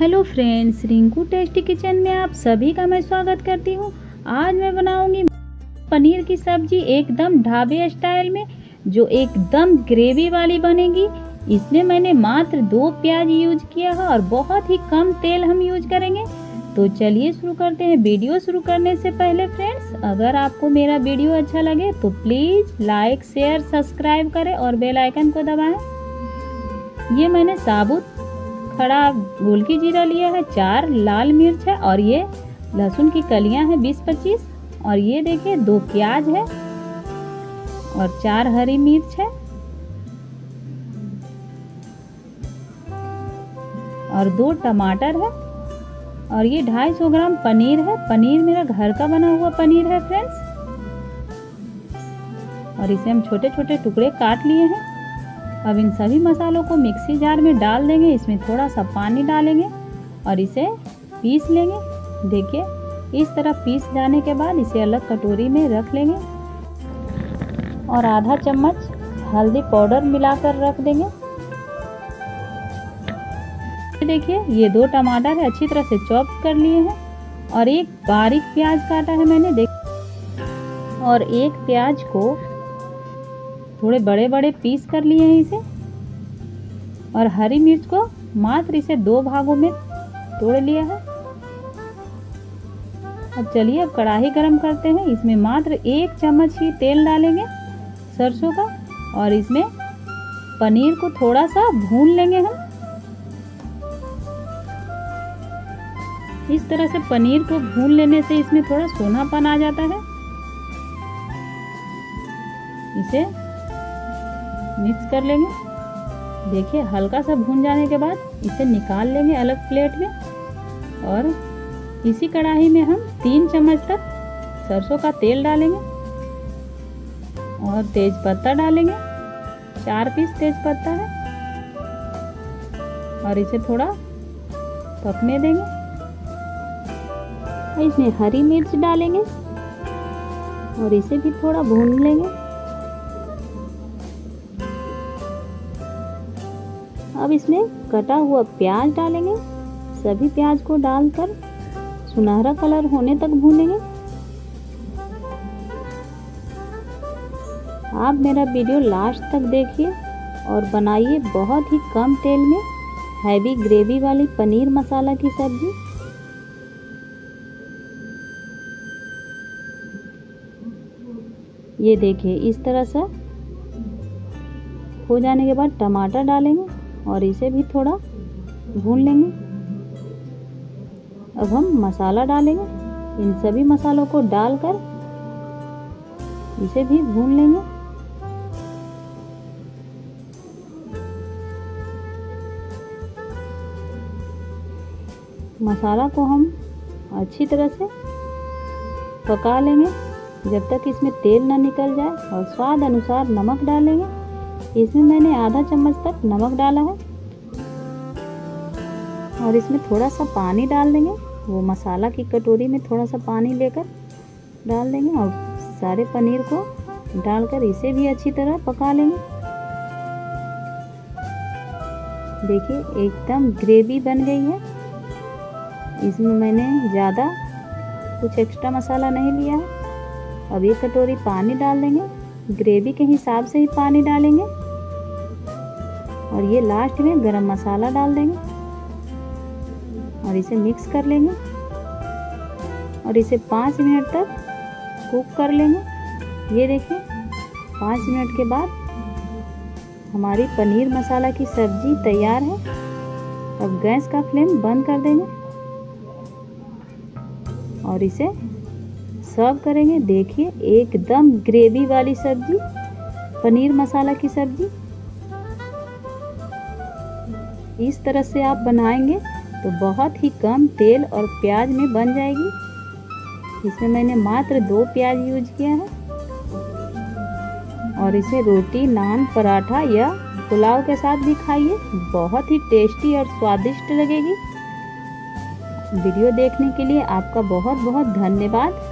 Hello friends, Rinku tasty kitchen में आप सभी का मैं स्वागत करती हूँ। आज मैं बनाऊँगी पनीर की सब्जी एकदम ढाबे स्टाइल में, जो एकदम ग्रेवी वाली बनेगी। इसमें मैंने मात्र 2 प्याज यूज किया है और बहुत ही कम तेल हम यूज करेंगे। तो चलिए शुरू करते हैं। वीडियो शुरू करने से पहले फ्रेंड्स, अगर आपको मेरा वीडियो अच्छा लगे तो प्लीज़ लाइक, शेयर, सब्सक्राइब करें और बेल आइकन को दबाएं। ये मैंने साबुत खड़ा गोलकी जीरा लिया है, 4 लाल मिर्च है और ये लहसुन की कलियां हैं 20-25, और ये देखिए 2 प्याज है और 4 हरी मिर्च है और 2 टमाटर है और ये 250 ग्राम पनीर है। पनीर मेरा घर का बना हुआ पनीर है फ्रेंड्स, और इसे हम छोटे छोटे टुकड़े काट लिए हैं। अब इन सभी मसालों को मिक्सी जार में डाल देंगे। इसमें थोड़ा सा पानी डालेंगे और इसे पीस लेंगे। देखिए, इस तरह पीस जाने के बाद इसे अलग कटोरी में रख लेंगे और आधा चम्मच हल्दी पाउडर मिलाकर रख देंगे। देखिए, ये 2 टमाटर अच्छी तरह से चॉप कर लिए हैं और एक बारीक प्याज काटा है मैंने, देखिए, और एक प्याज को थोड़े बड़े बड़े पीस कर लिए हैं इसे। और हरी मिर्च को मात्र इसे 2 भागों में तोड़ लिया है। अब चलिए अब कढ़ाई गरम करते हैं। इसमें मात्र 1 चम्मच ही तेल डालेंगे सरसों का, और इसमें पनीर को थोड़ा सा भून लेंगे हम। इस तरह से पनीर को भून लेने से इसमें थोड़ा सोनापन आ जाता है। इसे मिक्स कर लेंगे। देखिए, हल्का सा भून जाने के बाद इसे निकाल लेंगे अलग प्लेट में, और इसी कढ़ाई में हम 3 चम्मच तक सरसों का तेल डालेंगे और तेजपत्ता डालेंगे। 4 पीस तेजपत्ता है, और इसे थोड़ा पकने देंगे। इसमें हरी मिर्च डालेंगे और इसे भी थोड़ा भून लेंगे। अब इसमें कटा हुआ प्याज डालेंगे। सभी प्याज को डालकर सुनहरा कलर होने तक भूनेंगे। आप मेरा वीडियो लास्ट तक देखिए और बनाइए बहुत ही कम तेल में हैवी ग्रेवी वाली पनीर मसाला की सब्जी। ये देखिए, इस तरह से हो जाने के बाद टमाटर डालेंगे और इसे भी थोड़ा भून लेंगे। अब हम मसाला डालेंगे। इन सभी मसालों को डालकर इसे भी भून लेंगे। मसाला को हम अच्छी तरह से पका लेंगे जब तक इसमें तेल ना निकल जाए, और स्वाद अनुसार नमक डालेंगे। इसमें मैंने आधा चम्मच तक नमक डाला है, और इसमें थोड़ा सा पानी डाल देंगे। वो मसाला की कटोरी में थोड़ा सा पानी लेकर डाल देंगे और सारे पनीर को डालकर इसे भी अच्छी तरह पका लेंगे। देखिए, एकदम ग्रेवी बन गई है। इसमें मैंने ज़्यादा कुछ एक्स्ट्रा मसाला नहीं लिया है। अब 1 कटोरी पानी डाल देंगे। ग्रेवी के हिसाब से ही पानी डालेंगे, और ये लास्ट में गरम मसाला डाल देंगे और इसे मिक्स कर लेंगे और इसे 5 मिनट तक कुक कर लेंगे। ये देखिए, 5 मिनट के बाद हमारी पनीर मसाला की सब्जी तैयार है। अब गैस का फ्लेम बंद कर देंगे और इसे सर्व करेंगे। देखिए, एकदम ग्रेवी वाली सब्जी पनीर मसाला की सब्जी। इस तरह से आप बनाएंगे तो बहुत ही कम तेल और प्याज में बन जाएगी। इसमें मैंने मात्र 2 प्याज यूज किया है, और इसे रोटी, नान, पराठा या पुलाव के साथ भी खाइए। बहुत ही टेस्टी और स्वादिष्ट लगेगी। वीडियो देखने के लिए आपका बहुत बहुत धन्यवाद।